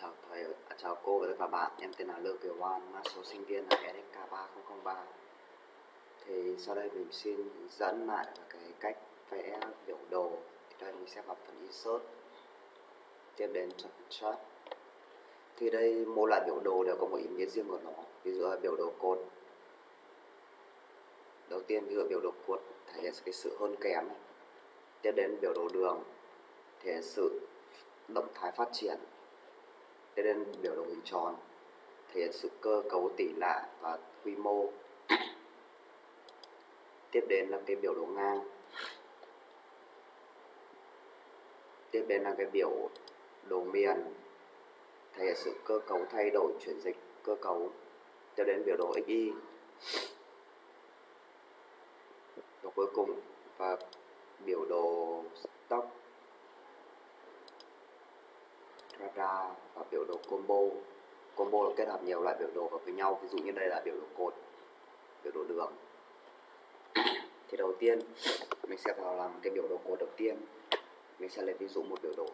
Chào thầy, chào cô và tất cả bạn. Em tên là Lưu Kỳ Hoan, mã số sinh viên là EDXK3003. Thì sau đây mình xin hướng dẫn lại cái cách vẽ biểu đồ. Thì đây mình sẽ vào phần insert, tiếp đến chart. Thì đây mỗi loại biểu đồ đều có một ý nghĩa riêng của nó. Ví dụ là biểu đồ cột. Đầu tiên ví dụ biểu đồ cột thể hiện cái sự hơn kém. Tiếp đến biểu đồ đường thể hiện sự động thái phát triển. Thế nên biểu đồ hình tròn thể hiện sự cơ cấu tỷ lệ và quy mô. Tiếp đến là cái biểu đồ ngang. Tiếp đến là cái biểu đồ miền thể hiện sự cơ cấu thay đổi, chuyển dịch, cơ cấu. Tiếp đến biểu đồ XY. Và cuối cùng và biểu đồ stock, radar và biểu đồ combo. Combo là kết hợp nhiều loại biểu đồ vào với nhau, ví dụ như đây là biểu đồ cột, biểu đồ đường. Thì đầu tiên mình sẽ vào làm cái biểu đồ cột đầu tiên. Mình sẽ lấy ví dụ một biểu đồ.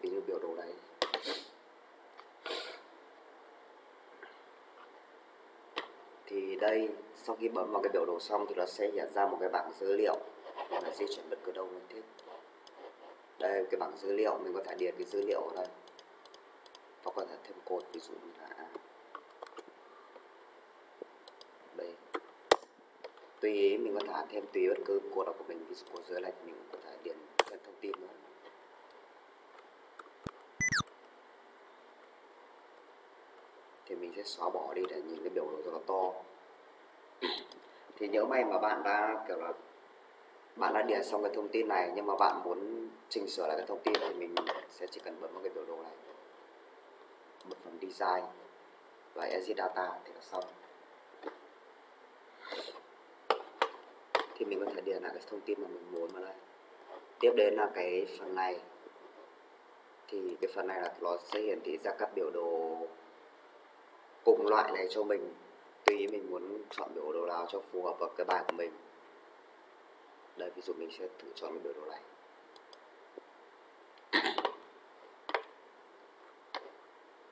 Ví dụ biểu đồ này. Thì đây sau khi bấm vào cái biểu đồ xong thì nó sẽ hiện ra một cái bảng dữ liệu. Mình phải di chuyển bất cứ đâu mình thích. Đây cái bảng dữ liệu, mình có thể điền cái dữ liệu ở đây và có thể thêm cột, ví dụ như là đây, tùy ý mình có thể thêm tùy bất cứ cột của mình. Ví dụ cột dưới này mình có thể điền thêm thông tin nữa. Thì mình sẽ xóa bỏ đi để nhìn cái biểu đồ rất là to. Thì nhớ may mà bạn đã kiểu là bạn đã điền xong cái thông tin này nhưng mà bạn muốn chỉnh sửa lại cái thông tin thì mình sẽ chỉ cần bấm vào cái biểu đồ này, bật phần design và edit data thì là xong. Thì mình có thể điền lại cái thông tin mà mình muốn vào đây. Tiếp đến là cái phần này. Thì cái phần này là nó sẽ hiển thị ra các biểu đồ cùng loại này cho mình, tùy mình muốn chọn biểu đồ nào cho phù hợp với cái bài của mình. Đây ví dụ mình sẽ thử chọn cái biểu đồ này.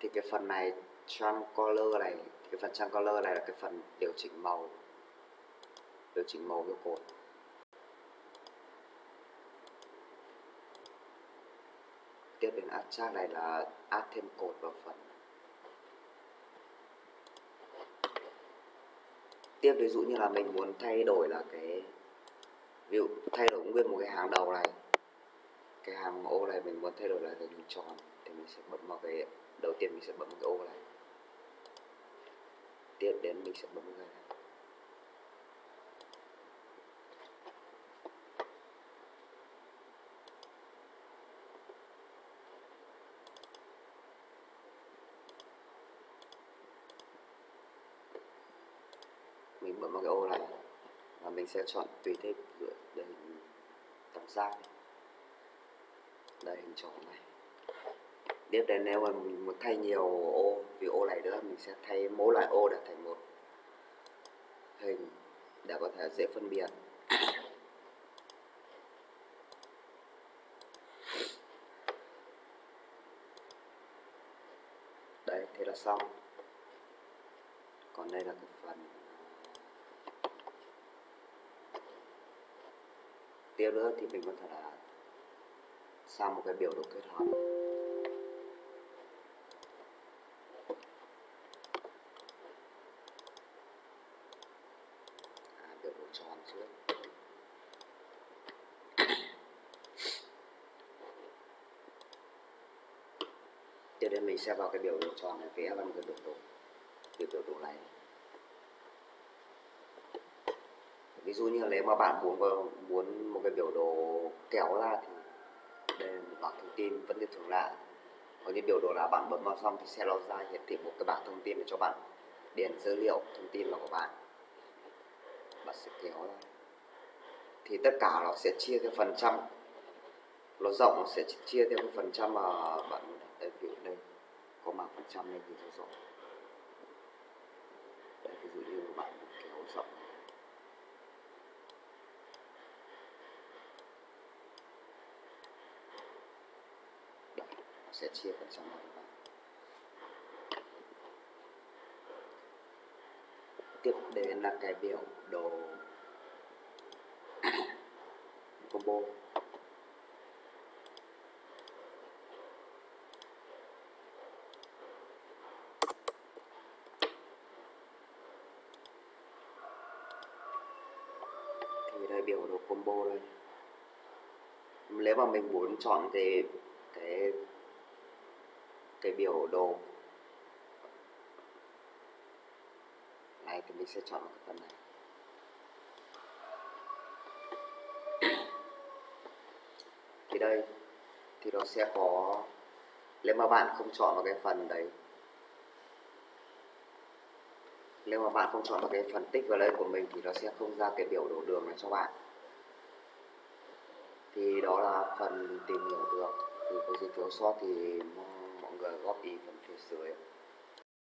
Thì cái phần này trang color này, cái phần trang color này là cái phần điều chỉnh màu của cột. Tiếp đến add chart này là add thêm cột vào phần. Tiếp ví dụ như là mình muốn thay đổi là cái ví dụ thay đổi nguyên một cái hàng đầu này, cái hàng ô này mình muốn thay đổi lại thành hình tròn thì mình sẽ bấm vào cái đầu tiên, mình sẽ bấm cái ô này. Tiếp đến mình sẽ bấm cái này. Mình bấm vào cái ô này và mình sẽ chọn tùy thích để tầm giác đây, hình tròn này. Tiếp đến nếu mà mình muốn thay nhiều ô, vì ô này nữa, mình sẽ thay mỗi loại ô để thành một hình để có thể dễ phân biệt. Đấy, thế là xong. Còn đây là cái phần tiếp nữa thì mình có thể là sang một cái biểu đồ kết hợp. Biểu đồ tròn trước. Tiếp đến mình sẽ vào cái biểu đồ tròn này, vẽ vào một cái biểu đồ này. Ví dụ như là nếu mà bạn muốn một cái biểu đồ kéo ra thì đây là một bảng thông tin vẫn như thường lệ. Có những biểu đồ là bạn bấm vào xong thì sẽ nó ra hiển thị một cái bảng thông tin để cho bạn điền dữ liệu thông tin vào của bạn. Bạn sẽ kéo ra. Thì tất cả nó sẽ chia theo phần trăm. Nó rộng nó sẽ chia theo phần trăm mà bạn muốn đặt. Ví dụ đây có mảng phần trăm này thì nó rộng. Đây ví dụ như bạn kéo rộng. sẽ chia phần trăm này vào. Tiếp đến là cái biểu đồ combo. Thì đây biểu đồ combo đây. Nếu mà mình muốn chọn thì cái biểu đồ này thì mình sẽ chọn cái phần này. Thì đây thì nó sẽ có, nếu mà bạn không chọn vào cái phần đấy, nếu mà bạn không chọn vào cái phần tích vào đây của mình thì nó sẽ không ra cái biểu đồ đường này cho bạn. Thì đó là phần tìm hiểu được. Thì có gì thiếu sót thì mọi người góp ý